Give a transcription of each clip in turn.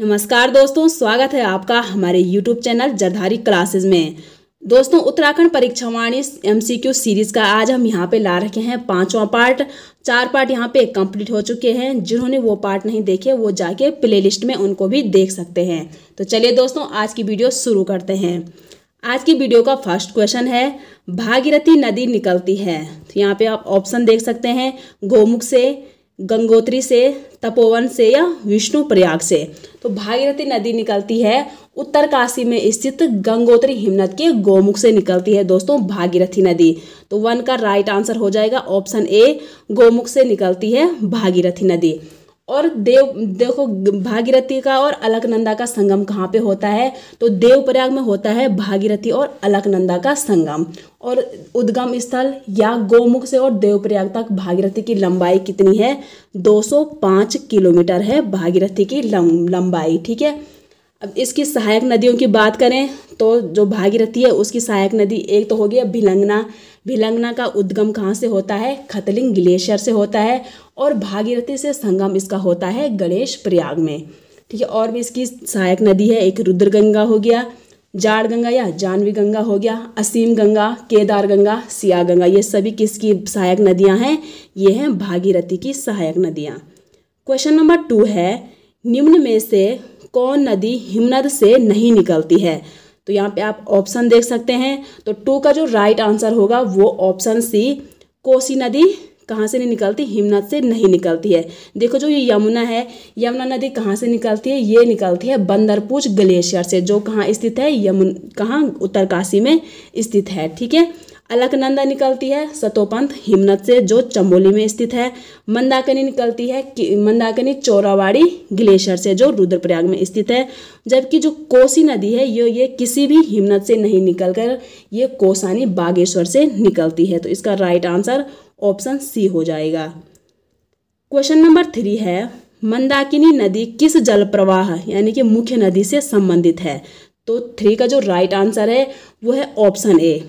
नमस्कार दोस्तों, स्वागत है आपका हमारे YouTube चैनल जरधारी क्लासेस में। दोस्तों, उत्तराखंड परीक्षा वाणी MCQ सीरीज का आज हम यहाँ पे ला रखे हैं पांचवा पार्ट। 4 पार्ट यहाँ पे कंप्लीट हो चुके हैं। जिन्होंने वो पार्ट नहीं देखे वो जाके प्लेलिस्ट में उनको भी देख सकते हैं। तो चलिए दोस्तों, आज की वीडियो शुरू करते हैं। आज की वीडियो का फर्स्ट क्वेश्चन है, भागीरथी नदी निकलती है। तो यहाँ पे आप ऑप्शन देख सकते हैं, गोमुख से, गंगोत्री से, तपोवन से या विष्णु प्रयाग से। तो भागीरथी नदी निकलती है उत्तरकाशी में स्थित गंगोत्री हिमनद के गोमुख से निकलती है दोस्तों भागीरथी नदी। तो 1 का राइट आंसर हो जाएगा ऑप्शन ए, गोमुख से निकलती है भागीरथी नदी। और देखो भागीरथी का और अलकनंदा का संगम कहाँ पे होता है? तो देवप्रयाग में होता है भागीरथी और अलकनंदा का संगम। और उद्गम स्थल या गोमुख से और देवप्रयाग तक भागीरथी की लंबाई कितनी है? 205 किलोमीटर है भागीरथी की लंबाई। ठीक है। अब इसकी सहायक नदियों की बात करें तो जो भागीरथी है उसकी सहायक नदी एक तो होगी भिलंगना। भिलंगना का उद्गम कहाँ से होता है? खतलिंग ग्लेशियर से होता है। और भागीरथी से संगम इसका होता है गणेश प्रयाग में। ठीक है। और भी इसकी सहायक नदी है, एक रुद्रगंगा हो गया, जाड़ गंगा या जानवी गंगा हो गया, असीम गंगा, केदार गंगा, सिया गंगा। ये सभी किसकी सहायक नदियाँ हैं? ये हैं भागीरथी की सहायक नदियाँ। क्वेश्चन नंबर 2 है, निम्न में से कौन नदी हिमनद से नहीं निकलती है? तो यहाँ पे आप ऑप्शन देख सकते हैं। तो 2 का जो राइट आंसर होगा वो ऑप्शन सी, कोसी नदी कहाँ से नहीं निकलती? हिमनद से नहीं निकलती है। देखो जो ये यमुना है, यमुना नदी कहाँ से निकलती है? ये निकलती है बंदरपूछ ग्लेशियर से, जो कहाँ स्थित है? कहाँ? उत्तरकाशी में स्थित है। ठीक है। अलकनंदा निकलती है सतोपंथ हिमनद से, जो चमोली में स्थित है। मंदाकिनी निकलती है मंदाकिनी चोरावाड़ी ग्लेशियर से, जो रुद्रप्रयाग में स्थित है। जबकि जो कोसी नदी है ये किसी भी हिमनद से नहीं निकलकर ये कोसानी बागेश्वर से निकलती है। तो इसका राइट आंसर ऑप्शन सी हो जाएगा। क्वेश्चन नंबर 3 है, मंदाकिनी नदी किस जल प्रवाह यानी कि मुख्य नदी से संबंधित है? तो 3 का जो राइट आंसर है वो है ऑप्शन ए।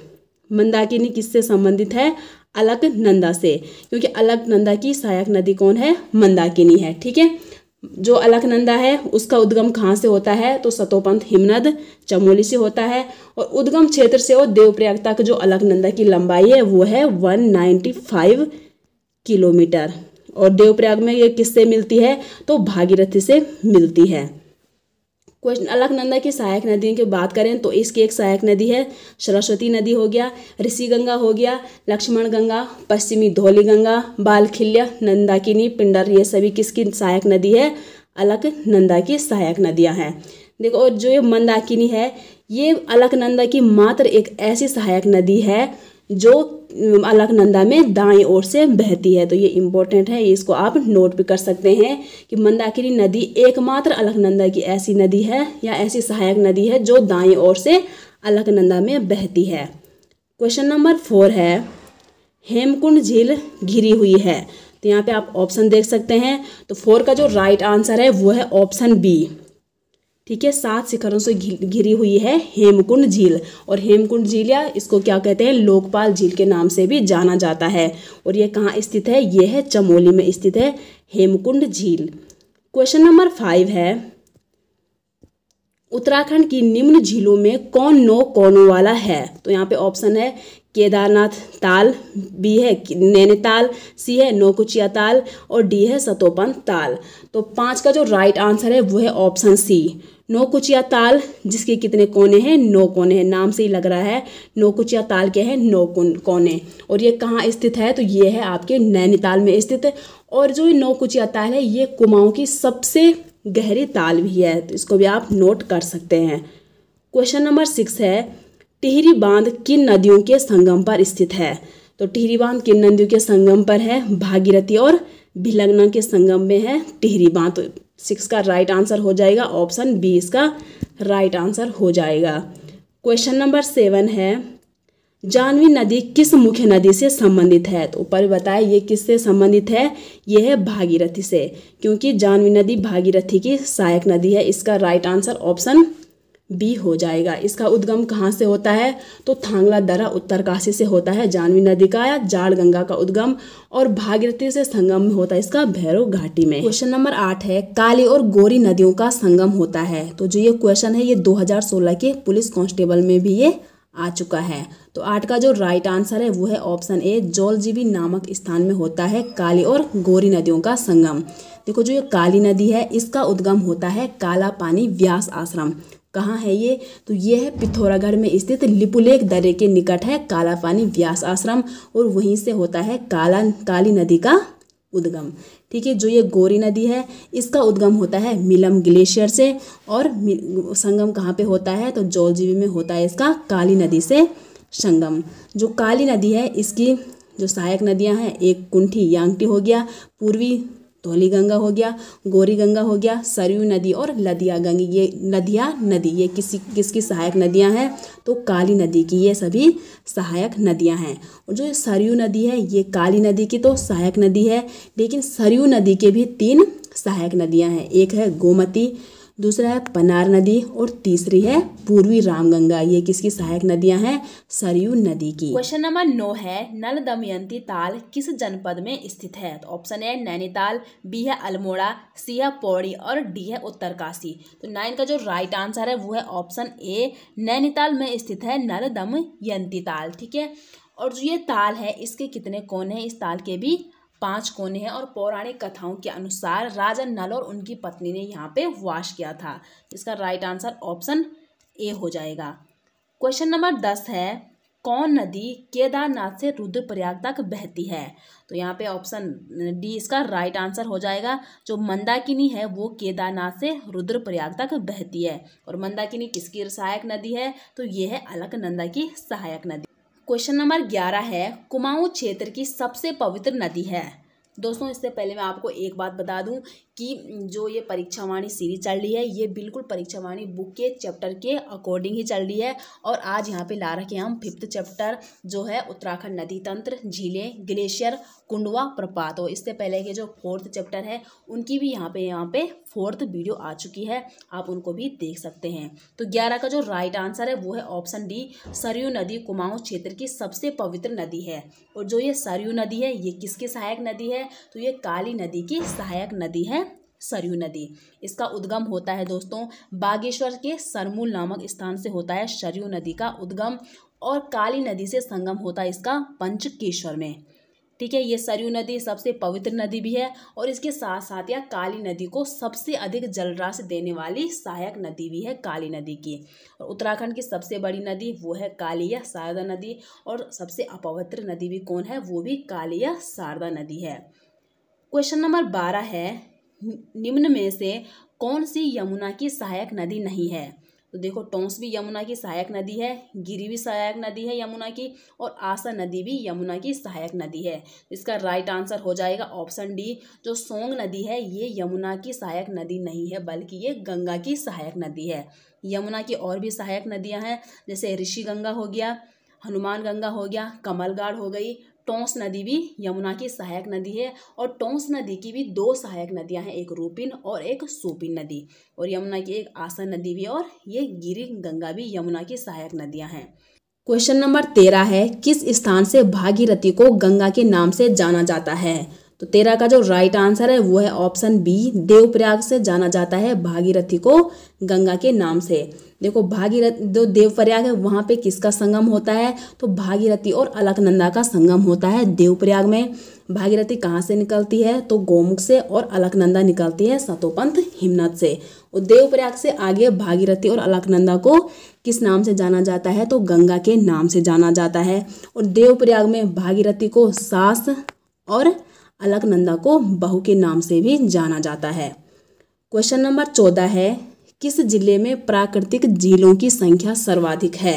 मंदाकिनी किससे संबंधित है? अलकनंदा से, क्योंकि अलकनंदा की सहायक नदी कौन है? मंदाकिनी है। ठीक है। जो अलकनंदा है उसका उद्गम कहाँ से होता है? तो सतोपंथ हिमनद चमोली से होता है। और उद्गम क्षेत्र से और देवप्रयाग तक जो अलकनंदा की लंबाई है वो है 195 किलोमीटर। और देवप्रयाग में ये किससे मिलती है? तो भागीरथी से मिलती है। क्वेश्चन, अलकनंदा की सहायक नदियों की बात करें तो इसकी एक सहायक नदी है सरस्वती नदी हो गया, ऋषि गंगा हो गया, लक्ष्मण गंगा, पश्चिमी धौली गंगा, बालखिल्य, मंदाकिनी, पिंडर। ये सभी किसकी सहायक नदी है? अलकनंदा की सहायक नदियां हैं। देखो, और जो ये मंदाकिनी है ये अलकनंदा की मात्र एक ऐसी सहायक नदी है जो अलकनंदा में दाएं ओर से बहती है। तो ये इम्पोर्टेंट है, इसको आप नोट भी कर सकते हैं कि मंदाकिनी नदी एकमात्र अलकनंदा की ऐसी नदी है या ऐसी सहायक नदी है जो दाएं ओर से अलकनंदा में बहती है। क्वेश्चन नंबर 4 है, हेमकुंड झील घिरी हुई है। तो यहाँ पे आप ऑप्शन देख सकते हैं। तो 4 का जो राइट आंसर है वो है ऑप्शन बी। ठीक है। 7 शिखरों से घिरी हुई है हेमकुंड झील। और हेमकुंड झील या इसको क्या कहते हैं? लोकपाल झील के नाम से भी जाना जाता है। और ये कहाँ स्थित है? ये है चमोली में स्थित है हेमकुंड झील। क्वेश्चन नंबर 5 है, उत्तराखंड की निम्न झीलों में कौन नो कोनों वाला है? तो यहाँ पे ऑप्शन है केदारनाथ ताल, बी है नैनीताल, सी है नौकुचिया ताल और डी है सतोपंथ ताल। तो 5 का जो राइट आंसर है वो है ऑप्शन सी, नौकुचिया ताल, जिसके कितने कोने हैं? 9 कोने हैं। नाम से ही लग रहा है नौकुचिया ताल के हैं 9 कोने। और ये कहाँ स्थित है? तो ये है आपके नैनीताल में स्थित है। और जो ये नौकुचिया ताल है ये कुमाऊँ की सबसे गहरी ताल भी है। तो इसको भी आप नोट कर सकते हैं। क्वेश्चन नंबर 6 है, टिहरी बांध किन नदियों के संगम पर स्थित है? तो टिहरी बांध किन नदियों के संगम पर है? भागीरथी और भिलंगना के संगम में है टिहरी बांध। तो 6 का राइट आंसर हो जाएगा ऑप्शन बी, इसका राइट आंसर हो जाएगा। क्वेश्चन नंबर 7 है, जानवी नदी किस मुख्य नदी से संबंधित है? तो ऊपर बताए ये किससे संबंधित है? ये है भागीरथी से, क्योंकि जानवी नदी भागीरथी की सहायक नदी है। इसका राइट आंसर ऑप्शन बी हो जाएगा। इसका उद्गम कहाँ से होता है तो थांगला दर्रा उत्तरकाशी से होता है जानवी नदी का या जाड़ गंगा का उद्गम, और भागीरथी से संगम में होता है इसका भैरव घाटी में। क्वेश्चन नंबर 8 है काली और गोरी नदियों का संगम होता है। तो जो ये क्वेश्चन है ये 2016 के पुलिस कांस्टेबल में भी ये आ चुका है। तो 8 का जो राइट आंसर है वो है ऑप्शन ए जौलजीबी नामक स्थान में होता है काली और गोरी नदियों का संगम। देखो जो ये काली नदी है इसका उद्गम होता है काला पानी व्यास आश्रम। कहाँ है ये तो ये है पिथौरागढ़ में स्थित लिपुलेख दर्रे के निकट है काला पानी व्यास आश्रम, और वहीं से होता है काली नदी का उद्गम। ठीक है, जो ये गोरी नदी है इसका उद्गम होता है मिलम ग्लेशियर से, और संगम कहाँ पे होता है तो जौलजीबी में होता है इसका काली नदी से संगम। जो काली नदी है इसकी जो सहायक नदियाँ हैं एक कुंठी यांगटी हो गया, पूर्वी धौली गंगा हो गया, गोरी गंगा हो गया, सरयू नदी और लदिया गंगी। ये लदिया नदी ये किसकी सहायक नदियां हैं तो काली नदी की ये सभी सहायक नदियां हैं। और जो सरयू नदी है ये काली नदी की तो सहायक नदी है, लेकिन सरयू नदी के भी 3 सहायक नदियां हैं। एक है गोमती, दूसरा है पनार नदी और तीसरी है पूर्वी रामगंगा। ये किसकी सहायक नदियां हैं सरयू नदी की। क्वेश्चन नंबर 9 है नल दमयंती ताल किस जनपद में स्थित है। तो ऑप्शन ए नैनीताल, बी है अल्मोड़ा, सी है पौड़ी और डी है उत्तरकाशी। तो 9 का जो राइट आंसर है वो है ऑप्शन ए नैनीताल में स्थित है नल दमयंती ताल। ठीक है, और जो ये ताल है इसके कितने कोने हैं, इस ताल के भी 5 कोने हैं, और पौराणिक कथाओं के अनुसार राजा नल और उनकी पत्नी ने यहाँ पे वास किया था। इसका राइट आंसर ऑप्शन ए हो जाएगा। क्वेश्चन नंबर 10 है कौन नदी केदारनाथ से रुद्रप्रयाग तक बहती है। तो यहाँ पे ऑप्शन डी इसका राइट आंसर हो जाएगा। जो मंदाकिनी है वो केदारनाथ से रुद्रप्रयाग तक बहती है, और मंदाकिनी किसकी सहायक नदी है तो ये है अलकनंदा की सहायक नदी। क्वेश्चन नंबर 11 है कुमाऊं क्षेत्र की सबसे पवित्र नदी है। दोस्तों इससे पहले मैं आपको एक बात बता दूं कि जो ये परीक्षावाणी सीरीज चल रही है ये बिल्कुल परीक्षावाणी बुक के चैप्टर के अकॉर्डिंग ही चल रही है, और आज यहाँ पे ला रखे हैं हम 5th चैप्टर जो है उत्तराखंड नदी तंत्र, झीलें, ग्लेशियर, कुंडवा, प्रपात। और इससे पहले के जो 4th चैप्टर है उनकी भी यहाँ पे 4th वीडियो आ चुकी है, आप उनको भी देख सकते हैं। तो 11 का जो राइट आंसर है वो है ऑप्शन डी सरयू नदी कुमाऊं क्षेत्र की सबसे पवित्र नदी है। और जो ये सरयू नदी है ये किसकी सहायक नदी है तो ये काली नदी की सहायक नदी है सरयू नदी। इसका उद्गम होता है दोस्तों बागेश्वर के सरमूल नामक स्थान से होता है सरयू नदी का उद्गम, और काली नदी से संगम होता है इसका पंचकेश्वर में। ठीक है, ये सरयू नदी सबसे पवित्र नदी भी है, और इसके साथ साथ यह काली नदी को सबसे अधिक जलराशि देने वाली सहायक नदी भी है काली नदी की। और उत्तराखंड की सबसे बड़ी नदी वो है काली या शारदा नदी, और सबसे अपवित्र नदी भी कौन है वो भी काली या शारदा नदी है। क्वेश्चन नंबर 12 है निम्न में से कौन सी यमुना की सहायक नदी नहीं है। तो देखो टोंस भी यमुना की सहायक नदी है, गिरी भी सहायक नदी है यमुना की, और आसा नदी भी यमुना की सहायक नदी है। इसका राइट आंसर हो जाएगा ऑप्शन डी। जो सोंग नदी है ये यमुना की सहायक नदी नहीं है बल्कि ये गंगा की सहायक नदी है। यमुना की और भी सहायक नदियां हैं जैसे ऋषि गंगा हो गया, हनुमान गंगा हो गया, कमलगाड़ हो गई। टोंस नदी भी यमुना की सहायक नदी है, और टोंस नदी की भी 2 सहायक नदियां हैं, एक रूपिन और एक सोपिन नदी, और यमुना की एक आसा नदी भी, और ये गिरी गंगा भी यमुना की सहायक नदियां हैं। क्वेश्चन नंबर 13 है किस स्थान से भागीरथी को गंगा के नाम से जाना जाता है। तो 13 का जो राइट आंसर है वो है ऑप्शन बी देवप्रयाग से जाना जाता है भागीरथी को गंगा के नाम से। देखो भागीरथी जो देवप्रयाग है वहाँ पे किसका संगम होता है तो भागीरथी और अलकनंदा का संगम होता है देवप्रयाग में। भागीरथी कहाँ से निकलती है तो गोमुख से, और अलकनंदा निकलती है सतोपंथ हिमनद से। और देवप्रयाग से आगे भागीरथी और अलकनंदा को किस नाम से जाना जाता है तो गंगा के नाम से जाना जाता है। और देवप्रयाग में भागीरथी को सास और अलकनंदा को बहू के नाम से भी जाना जाता है। क्वेश्चन नंबर 14 है किस जिले में प्राकृतिक झीलों की संख्या सर्वाधिक है।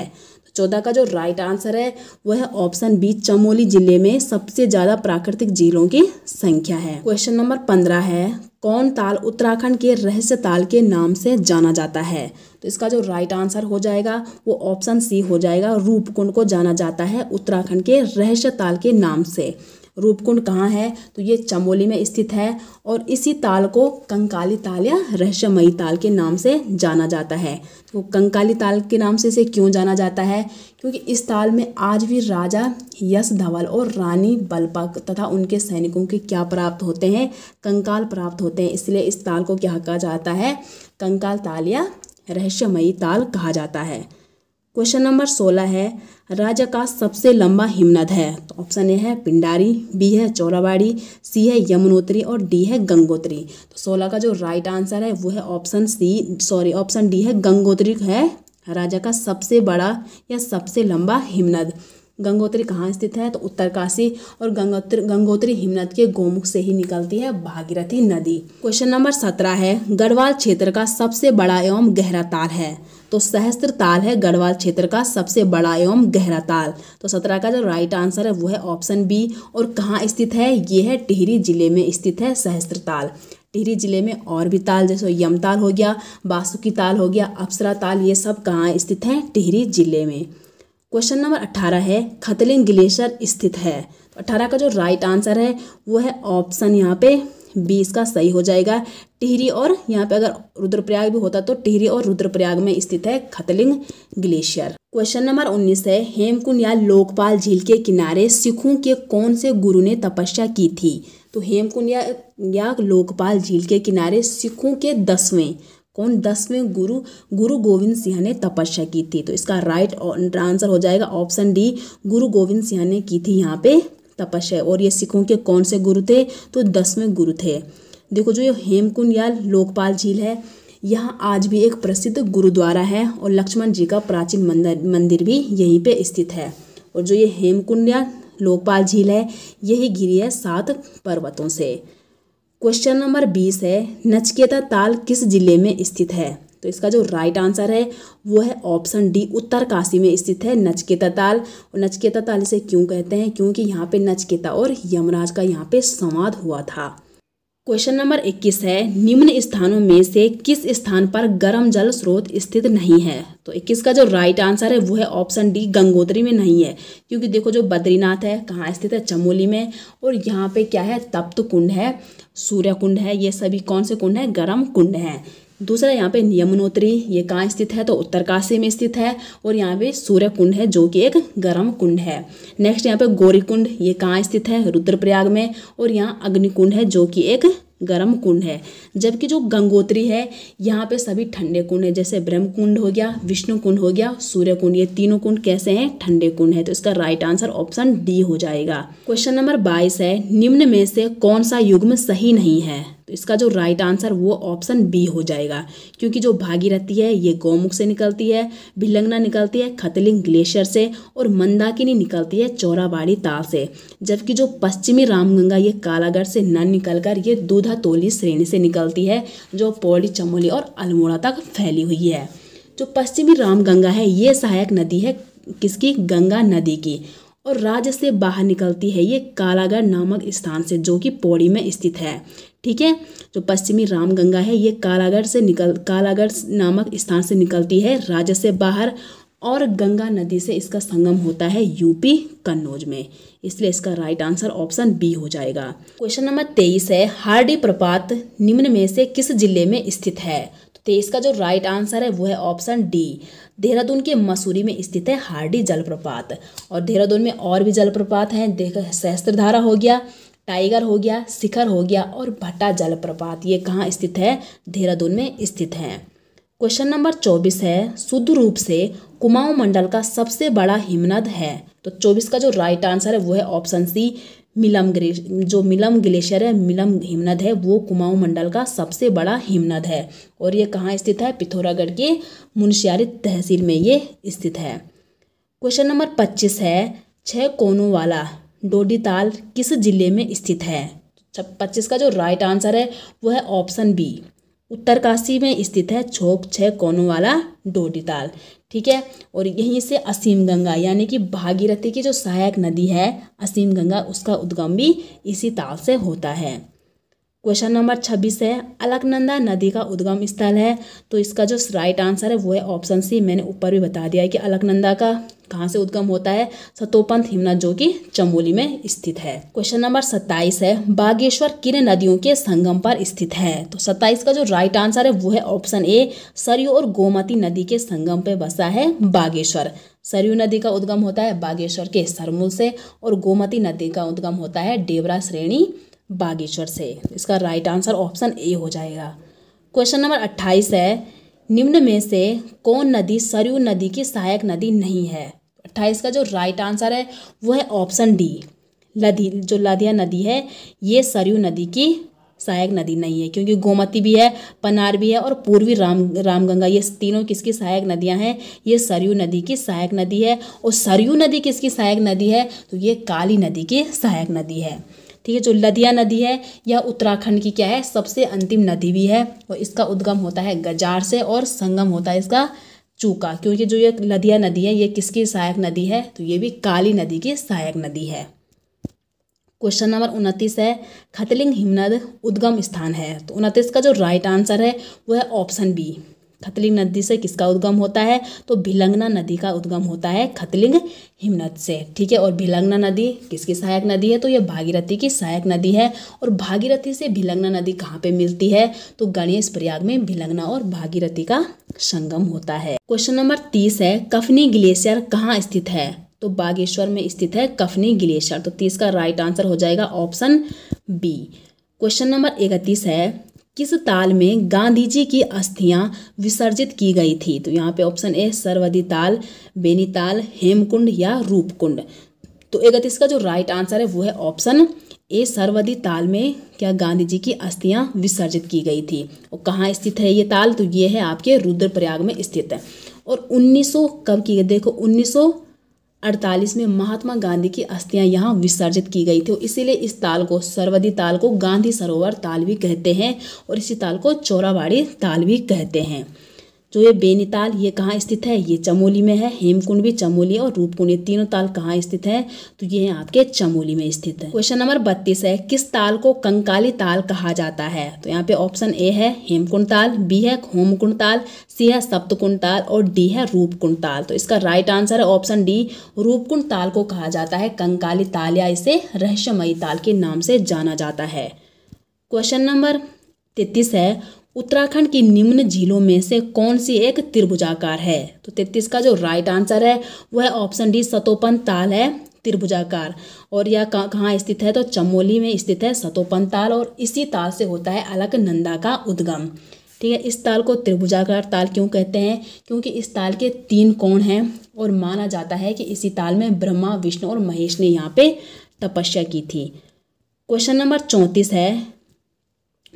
14 का जो राइट आंसर है वह है ऑप्शन बी चमोली जिले में सबसे ज्यादा प्राकृतिक झीलों की संख्या है। क्वेश्चन नंबर 15 है कौन ताल उत्तराखंड के रहस्य ताल के नाम से जाना जाता है। तो इसका जो राइट आंसर हो जाएगा वो ऑप्शन सी हो जाएगा। रूपकुंड को जाना जाता है उत्तराखंड के रहस्य ताल के नाम से। रूपकुंड कहाँ है, तो ये चमोली में स्थित है और इसी ताल को कंकाली ताल या रहस्यमयी ताल के नाम से जाना जाता है। तो कंकाली ताल के नाम से इसे क्यों जाना जाता है, क्योंकि इस ताल में आज भी राजा यश धवल और रानी बलपा तथा उनके सैनिकों के क्या प्राप्त होते हैं, कंकाल प्राप्त होते हैं, इसलिए इस ताल को क्या कहा जाता है, कंकाल ताल या रहस्यमयी ताल कहा जाता है। क्वेश्चन नंबर 16 है, राज्य का सबसे लंबा हिमनद है। तो ऑप्शन ए है पिंडारी, बी है चौराबाड़ी, सी है यमुनोत्री और डी है गंगोत्री। तो 16 का जो राइट आंसर है वो है ऑप्शन डी है गंगोत्री है राज्य का सबसे बड़ा या सबसे लंबा हिमनद। गंगोत्री कहाँ स्थित है, तो उत्तरकाशी और गंगोत्री हिमनद के गोमुख से ही निकलती है भागीरथी नदी। क्वेश्चन नंबर 17 है, गढ़वाल क्षेत्र का सबसे बड़ा एवं गहरा ताल है। तो सहस्त्र ताल है गढ़वाल क्षेत्र का सबसे बड़ा एवं गहरा ताल। तो 17 का जो राइट आंसर है वो है ऑप्शन बी। और कहाँ स्थित है, ये है टिहरी जिले में स्थित है सहस्त्र ताल। टिहरी जिले में और भी ताल जैसे यम ताल हो गया, बासुकी ताल हो गया, अप्सरा ताल, ये सब कहाँ स्थित है, टिहरी जिले में। क्वेश्चन नंबर 18 है, खतलिंग ग्लेशियर स्थित है। तो 18 का जो राइट आंसर है वो है ऑप्शन यहाँ पे 20 का सही हो जाएगा। टिहरी और यहाँ पे अगर रुद्रप्रयाग भी होता तो टिहरी और रुद्रप्रयाग में स्थित है खतलिंग ग्लेशियर। क्वेश्चन नंबर 19 है, हेमकुंड या लोकपाल झील के किनारे सिखों के कौन से गुरु ने तपस्या की थी। तो हेमकुंड या लोकपाल झील के किनारे सिखों के दसवें गुरु गोविंद सिंह ने तपस्या की थी। तो इसका राइट आंसर हो जाएगा ऑप्शन डी, गुरु गोविंद सिंह ने की थी यहाँ पे तपस्या। और ये सिखों के कौन से गुरु थे, तो 10वें गुरु थे। देखो जो ये हेमकुंड या लोकपाल झील है, यहाँ आज भी एक प्रसिद्ध गुरुद्वारा है और लक्ष्मण जी का प्राचीन मंदिर भी यहीं पे स्थित है। और जो ये हेमकुंड या लोकपाल झील है, यही घिरी है 7 पर्वतों से। क्वेश्चन नंबर 20 है, नचकेता ताल किस जिले में स्थित है। तो इसका जो राइट आंसर है वो है ऑप्शन डी, उत्तरकाशी में स्थित है नचकेता ताल। और नचकेता ताल इसे क्यों कहते हैं, क्योंकि यहाँ पे नचकेता और यमराज का यहाँ पे संवाद हुआ था। क्वेश्चन नंबर 21 है, निम्न स्थानों में से किस स्थान पर गर्म जल स्रोत स्थित नहीं है। तो 21 का जो राइट आंसर है वो है ऑप्शन डी, गंगोत्री में नहीं है। क्योंकि देखो जो बद्रीनाथ है कहाँ स्थित है, चमोली में। और यहाँ पे क्या है, तप्त कुंड है, सूर्य कुंड है, ये सभी कौन से कुंड है, गर्म कुंड है। दूसरा यहाँ पे यमुनोत्री, ये कहाँ स्थित है, तो उत्तरकाशी में स्थित है। और यहाँ पे सूर्य कुंड है जो कि एक गर्म कुंड है। नेक्स्ट यहाँ पे गोरी कुंड, ये कहाँ स्थित है, रुद्रप्रयाग में। और यहाँ अग्निकुंड है जो कि एक गर्म कुंड है। जबकि जो गंगोत्री है, यहाँ पे सभी ठंडे कुंड है, जैसे ब्रह्म कुंड हो गया, विष्णु कुंड हो गया, सूर्य कुंड, ये तीनों कुंड कैसे हैं, ठंडे कुंड है। तो इसका राइट आंसर ऑप्शन डी हो जाएगा। क्वेश्चन नंबर 22 है, निम्न में से कौन सा युग्म सही नहीं है। तो इसका जो राइट आंसर वो ऑप्शन बी हो जाएगा। क्योंकि जो भागीरथी है ये गोमुख से निकलती है, भिलंगना निकलती है खतलिंग ग्लेशियर से, और मंदाकिनी निकलती है चौराबाड़ी ताल से। जबकि जो पश्चिमी रामगंगा, ये कालागढ़ से न निकलकर ये दूधा तोली श्रेणी से निकलती है, जो पौड़ी, चमोली और अल्मोड़ा तक फैली हुई है। जो पश्चिमी रामगंगा है, ये सहायक नदी है किसकी, गंगा नदी की। और राज्य से बाहर निकलती है ये कालागढ़ नामक स्थान से, जो कि पौड़ी में स्थित है। ठीक है, जो पश्चिमी रामगंगा है ये कालागढ़ नामक स्थान से निकलती है राज्य से बाहर, और गंगा नदी से इसका संगम होता है यूपी कन्नौज में। इसलिए इसका राइट आंसर ऑप्शन बी हो जाएगा। क्वेश्चन नंबर 23 है, हार्डी प्रपात निम्न में से किस जिले में स्थित है। 23 का जो राइट आंसर है वो है ऑप्शन डी, देहरादून के मसूरी में स्थित है हार्डी जलप्रपात। और देहरादून में और भी जलप्रपात हैं, देख सहस्त्रधारा हो गया, टाइगर हो गया, शिखर हो गया और भट्टा जलप्रपात, ये कहाँ स्थित है, देहरादून में स्थित है। क्वेश्चन नंबर 24 है, शुद्ध रूप से कुमाऊं मंडल का सबसे बड़ा हिमनद है। तो 24 का जो राइट आंसर है वो है ऑप्शन सी, मिलम ग्लेशियर है, मिलम हिमनद है, वो कुमाऊं मंडल का सबसे बड़ा हिमनद है। और ये कहाँ स्थित है, पिथौरागढ़ के मुनस्यारी तहसील में ये स्थित है। क्वेश्चन नंबर 25 है, 6 कोनों वाला डोडी ताल किस जिले में स्थित है। 25 का जो राइट आंसर है वो है ऑप्शन बी, उत्तरकाशी में स्थित है 6 कोनों वाला डोडी ताल। ठीक है, और यहीं से असीम गंगा यानी कि भागीरथी की जो सहायक नदी है असीम गंगा, उसका उद्गम भी इसी ताल से होता है। क्वेश्चन नंबर 26 है अलकनंदा नदी का उद्गम स्थल है, तो इसका जो राइट आंसर है वो है ऑप्शन सी। मैंने ऊपर भी बता दिया है कि अलकनंदा का कहाँ से उद्गम होता है, सतोपंथ हिमनद जो कि चमोली में स्थित है। क्वेश्चन नंबर 27 है बागेश्वर किन नदियों के संगम पर स्थित है, तो 27 का जो राइट आंसर है वो है ऑप्शन ए, सरयू और गोमती नदी के संगम पर बसा है बागेश्वर। सरयू नदी का उद्गम होता है बागेश्वर के सरमूल से और गोमती नदी का उद्गम होता है डेवरा श्रेणी बागेश्वर से। इसका राइट आंसर ऑप्शन ए हो जाएगा। क्वेश्चन नंबर 28 है निम्न में से कौन नदी सरयू नदी की सहायक नदी नहीं है, 28 का जो राइट आंसर है वो है ऑप्शन डी, लधी। जो लधिया नदी है ये सरयू नदी की सहायक नदी नहीं है, क्योंकि गोमती भी है, पनार भी है और पूर्वी रामगंगा, ये तीनों किसकी सहायक नदियां हैं, ये सरयू नदी की सहायक नदी है। और सरयू नदी किसकी सहायक नदी है, तो ये काली नदी की सहायक नदी है। ठीक है, जो लधिया नदी है यह उत्तराखंड की क्या है, सबसे अंतिम नदी भी है और इसका उद्गम होता है गजार से और संगम होता है इसका चूका, क्योंकि जो ये लधिया नदी है ये किसकी सहायक नदी है, तो ये भी काली नदी की सहायक नदी है। क्वेश्चन नंबर 29 है खतलिंग हिमनद उद्गम स्थान है, तो 29 का जो राइट आंसर है वो है ऑप्शन बी। खतलिंग नदी से किसका उद्गम होता है, तो भिलंगना नदी का उद्गम होता है खतलिंग हिमनद से। ठीक है, और भिलंगना नदी किसकी सहायक नदी है, तो यह भागीरथी की सहायक नदी है। और भागीरथी से भिलंगना नदी कहाँ पे मिलती है, तो गणेश प्रयाग में भिलंगना और भागीरथी का संगम होता है। क्वेश्चन नंबर 30 है कफनी ग्लेशियर कहाँ स्थित है, तो बागेश्वर में स्थित है कफनी ग्लेशियर, तो 30 का राइट आंसर हो जाएगा ऑप्शन बी। क्वेश्चन नंबर 31 है किस ताल में गांधी जी की अस्थियां विसर्जित की गई थी, तो यहाँ पे ऑप्शन ए, सरस्वती ताल, बेनीताल, हेमकुंड या रूपकुंड। तो 31 का जो राइट आंसर है वो है ऑप्शन ए, सरस्वती ताल में क्या गांधी जी की अस्थियां विसर्जित की गई थी। और कहाँ स्थित है ये ताल, तो ये है आपके रुद्रप्रयाग में स्थित है। और 1900 कब की गई, देखो 1948 में महात्मा गांधी की अस्थियां यहाँ विसर्जित की गई थी, इसीलिए इस ताल को, सरस्वती ताल को गांधी सरोवर ताल भी कहते हैं और इसी ताल को चोरावाड़ी ताल भी कहते हैं। जो ये बेनीताल ये कहाँ स्थित है, ये चमोली में है। हेमकुंड भी चमोली और रूपकुंड, ये तीनों ताल कहाँ स्थित है, तो ये आपके चमोली में स्थित है। क्वेश्चन नंबर 32 है किस ताल को कंकाली ताल कहा जाता है, तो यहाँ पे ऑप्शन ए है हेमकुंड ताल, बी है होमकुंड ताल, सी है सप्तकुंड ताल और डी है रूपकुंड ताल। तो इसका राइट आंसर है ऑप्शन डी, रूपकुंड ताल को कहा जाता है कंकाली ताल या इसे रहस्यमयी ताल के नाम से जाना जाता है। क्वेश्चन नंबर 33 है उत्तराखंड की निम्न झीलों में से कौन सी एक त्रिभुजाकार है, तो 33 का जो राइट आंसर है वह ऑप्शन डी, सतोपंथ ताल है त्रिभुजाकार। और यह कहाँ स्थित है, तो चमोली में स्थित है सतोपंथ ताल और इसी ताल से होता है अलकनंदा का उद्गम। ठीक है, इस ताल को त्रिभुजाकार ताल क्यों कहते हैं, क्योंकि इस ताल के 3 कोण हैं और माना जाता है कि इसी ताल में ब्रह्मा, विष्णु और महेश ने यहाँ पे तपस्या की थी। क्वेश्चन नंबर 34 है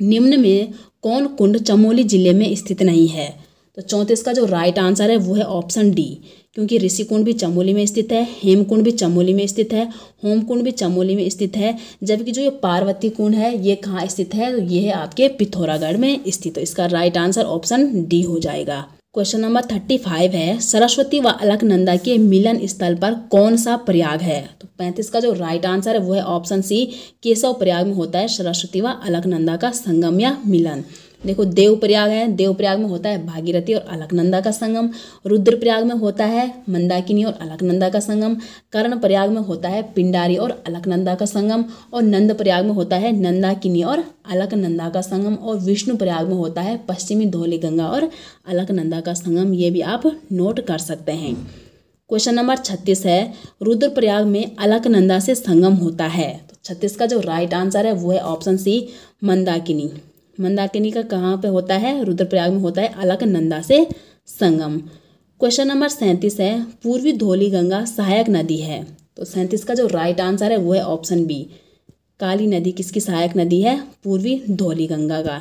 निम्न में कौन कुंड चमोली जिले में स्थित नहीं है, तो 34 का जो राइट आंसर है वो है ऑप्शन डी, क्योंकि ऋषिकुंड भी चमोली में स्थित है, हेमकुंड भी चमोली में स्थित है, होमकुंड भी चमोली में स्थित है, जबकि जो ये पार्वती कुंड है ये कहाँ स्थित है, तो ये है आपके पिथौरागढ़ में स्थित। तो इसका राइट आंसर ऑप्शन डी हो जाएगा। क्वेश्चन नंबर 35 है सरस्वती व अलकनंदा के मिलन स्थल पर कौन सा प्रयाग है, तो 35 का जो राइट आंसर है वो है ऑप्शन सी, केशव प्रयाग में होता है सरस्वती व अलकनंदा का संगम या मिलन। देखो देवप्रयाग है, देवप्रयाग में होता है भागीरथी और अलकनंदा का संगम, रुद्रप्रयाग में होता है मंदाकिनी और अलकनंदा का संगम, कर्णप्रयाग में होता है पिंडारी और अलकनंदा का संगम और नंदप्रयाग में होता है नंदाकिनी और अलकनंदा का संगम और विष्णुप्रयाग में होता है पश्चिमी धौली गंगा और अलकनंदा का संगम। ये भी आप नोट कर सकते हैं। क्वेश्चन नंबर 36 है रुद्रप्रयाग में अलकनंदा से संगम होता है, तो 36 का जो राइट आंसर है वो है ऑप्शन सी, मंदाकिनी। मंदाकिनी का कहाँ पे होता है, रुद्रप्रयाग में होता है अलकनंदा से संगम। क्वेश्चन नंबर 37 है पूर्वी धौली गंगा सहायक नदी है, तो 37 का जो राइट आंसर है वो है ऑप्शन बी, काली नदी किसकी सहायक नदी है, पूर्वी धौली गंगा का।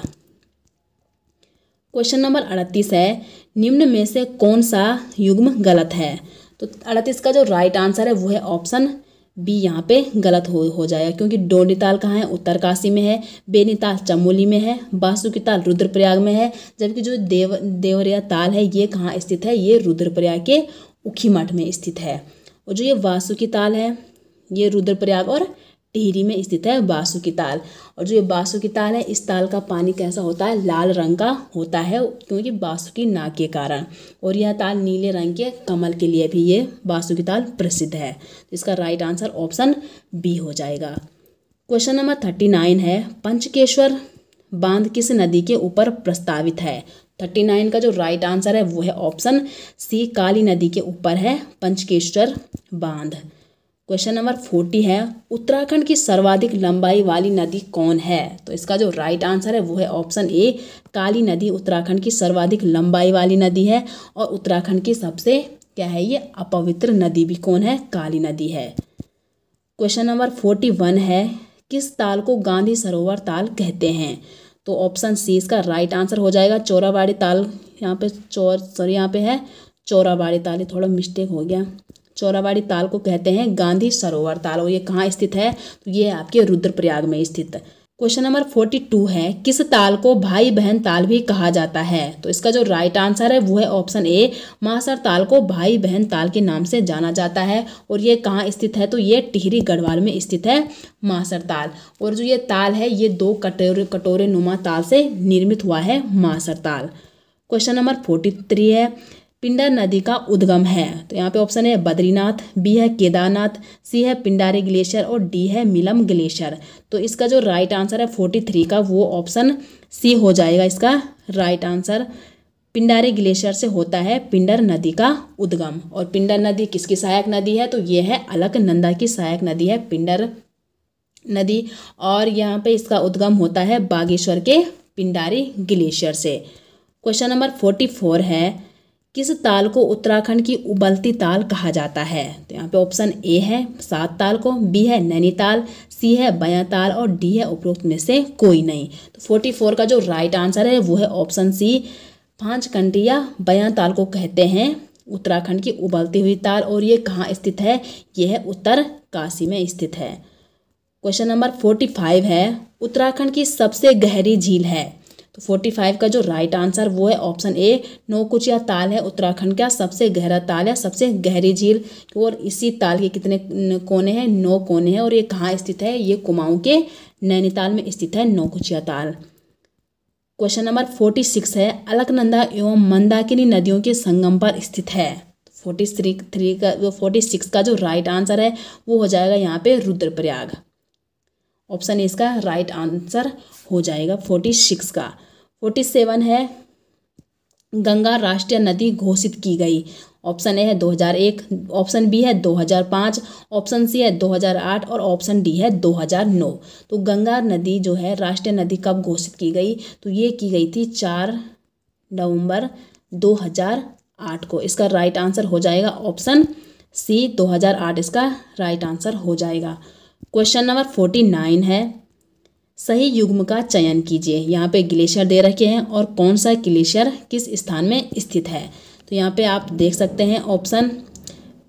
क्वेश्चन नंबर 38 है निम्न में से कौन सा युग्म गलत है, तो 38 का जो राइट आंसर है वो है ऑप्शन बी, यहाँ पे गलत हो जाएगा, क्योंकि डोनीताल कहाँ है, उत्तरकाशी में है, बेनीताल चमोली में है, बासु की ताल रुद्रप्रयाग में है, जबकि जो देवरिया ताल है ये कहाँ स्थित है, ये रुद्रप्रयाग के उखीमठ में स्थित है। और जो ये वासु की ताल है ये रुद्रप्रयाग और टिहरी में स्थित है बासु की ताल। और जो ये बासु की ताल है, इस ताल का पानी कैसा होता है, लाल रंग का होता है, क्योंकि बासु की नाक के कारण। और यह ताल नीले रंग के कमल के लिए भी ये बासु की ताल प्रसिद्ध है। इसका राइट आंसर ऑप्शन बी हो जाएगा। क्वेश्चन नंबर 39 है, पंचकेश्वर बांध किस नदी के ऊपर प्रस्तावित है। 39 का जो राइट आंसर है वो है ऑप्शन सी, काली नदी के ऊपर है पंचकेश्वर बांध। क्वेश्चन नंबर 40 है, उत्तराखंड की सर्वाधिक लंबाई वाली नदी कौन है। तो इसका जो राइट आंसर है वो है ऑप्शन ए, काली नदी उत्तराखंड की सर्वाधिक लंबाई वाली नदी है। और उत्तराखंड की सबसे क्या है ये अपवित्र नदी भी कौन है, काली नदी है। क्वेश्चन नंबर 41 है, किस ताल को गांधी सरोवर ताल कहते हैं। तो ऑप्शन सी इसका राइट आंसर हो जाएगा, चोराबाड़ी ताल। यहाँ पे है चोराबाड़ी ताल, ये थोड़ा मिस्टेक हो गया। चोराबाड़ी ताल को कहते हैं गांधी सरोवर ताल। और ये कहाँ स्थित है, तो ये आपके रुद्रप्रयाग में स्थित। क्वेश्चन नंबर 42 है, किस ताल को भाई बहन ताल भी कहा जाता है। तो इसका जो राइट आंसर है वो है ऑप्शन ए, मासर ताल को भाई बहन ताल के नाम से जाना जाता है। और ये कहाँ स्थित है, तो ये टिहरी गढ़वाल में स्थित है मासर ताल। और जो ये ताल है ये दो कटोरे नुमा ताल से निर्मित हुआ है मासर ताल। क्वेश्चन नंबर 43 है, पिंडर नदी का उद्गम है। तो यहाँ पे ऑप्शन है बद्रीनाथ, बी है केदारनाथ, सी है पिंडारी ग्लेशियर और डी है मिलम ग्लेशियर। तो इसका जो राइट आंसर है 43 का वो ऑप्शन सी हो जाएगा। इसका राइट आंसर पिंडारी ग्लेशियर से होता है पिंडर नदी का उद्गम। और पिंडर नदी किसकी सहायक नदी है, तो ये है अलकनंदा की सहायक नदी है पिंडर नदी। और यहाँ पे इसका उद्गम होता है बागेश्वर के पिंडारी ग्लेशियर से। क्वेश्चन नंबर 44 है, किस ताल को उत्तराखंड की उबलती ताल कहा जाता है। तो यहाँ पे ऑप्शन ए है सात ताल को, बी है नैनीताल, सी है बयां ताल और डी है उपरोक्त में से कोई नहीं। तो 44 का जो राइट आंसर है वो है ऑप्शन सी, पाँच कंटिया बयां ताल को कहते हैं उत्तराखंड की उबलती हुई ताल। और ये कहाँ स्थित है, ये है उत्तरकाशी में स्थित है। क्वेश्चन नंबर 45 है, उत्तराखंड की सबसे गहरी झील है। तो 45 का जो राइट आंसर वो है ऑप्शन ए, नौकुचिया ताल है उत्तराखंड का सबसे गहरा ताल है, सबसे गहरी झील। और इसी ताल के कितने कोने हैं, 9 कोने हैं। और ये कहाँ स्थित है, ये कुमाऊं के नैनीताल में स्थित है नौकुचिया ताल। क्वेश्चन नंबर 46 है, अलकनंदा एवं मंदाकिनी नदियों के संगम पर स्थित है। 46 का जो राइट आंसर है वो हो जाएगा यहाँ पे रुद्रप्रयाग। ऑप्शन ए इसका राइट आंसर हो जाएगा 46 का। 47 है, गंगा राष्ट्रीय नदी घोषित की गई। ऑप्शन ए है 2001, ऑप्शन बी है 2005, ऑप्शन सी है 2008 और ऑप्शन डी है 2009। तो गंगा नदी जो है राष्ट्रीय नदी कब घोषित की गई, तो ये की गई थी 4 नवंबर 2008 को। इसका राइट आंसर हो जाएगा ऑप्शन सी, 2008 इसका राइट आंसर हो जाएगा। क्वेश्चन नंबर 49 है, सही युग्म का चयन कीजिए। यहाँ पे ग्लेशियर दे रखे हैं और कौन सा ग्लेशियर किस स्थान में स्थित है। तो यहाँ पे आप देख सकते हैं ऑप्शन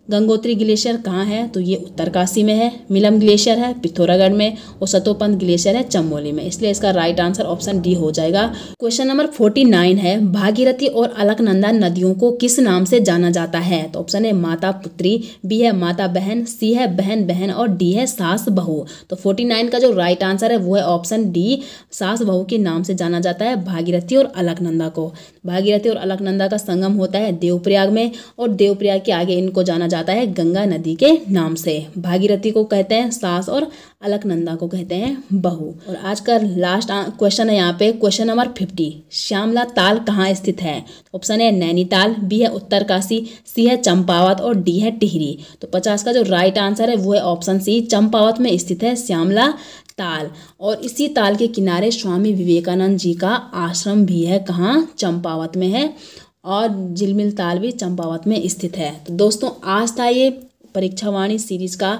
गंगोत्री ग्लेशियर कहाँ है, तो ये उत्तरकाशी में है, मिलम ग्लेशियर है पिथौरागढ़ में और सतोपंथ ग्लेशियर है चमोली में। इसलिए इसका राइट आंसर ऑप्शन डी हो जाएगा। क्वेश्चन नंबर 49 है, भागीरथी और अलकनंदा नदियों को किस नाम से जाना जाता है। तो ऑप्शन है माता पुत्री, बी है माता बहन, सी है बहन बहन और डी है सास बहू। तो 49 का जो राइट आंसर है वो है ऑप्शन डी, सास बहू के नाम से जाना जाता है भागीरथी और अलकनंदा को। भागीरथी और अलकनंदा का संगम होता है देवप्रयाग में और देवप्रयाग के आगे इनको जाना जाता है गंगा नदी के नाम से। भागीरथी को कहते हैं सास और अलकनंदा को कहते हैं बहू। और आज का लास्ट क्वेश्चन है यहाँ पे, क्वेश्चन नंबर 50, श्यामला ताल कहाँ स्थित है। ऑप्शन है नैनीताल, बी है उत्तरकाशी, सी है चंपावत और डी है टिहरी। तो 50 का जो राइट आंसर है वो है ऑप्शन सी, चंपावत में स्थित है श्यामला ताल। और इसी ताल के किनारे स्वामी विवेकानंद जी का आश्रम भी है, कहाँ, चंपावत में है। और झिलमिल ताल भी चंपावत में स्थित है। तो दोस्तों आज था ये परीक्षावाणी सीरीज का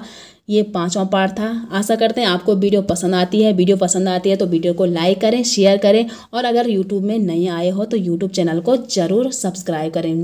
ये 5वां पार्ट था। आशा करते हैं आपको वीडियो पसंद आती है। वीडियो पसंद आती है तो वीडियो को लाइक करें, शेयर करें और अगर यूट्यूब में नए आए हो तो यूट्यूब चैनल को जरूर सब्सक्राइब करें।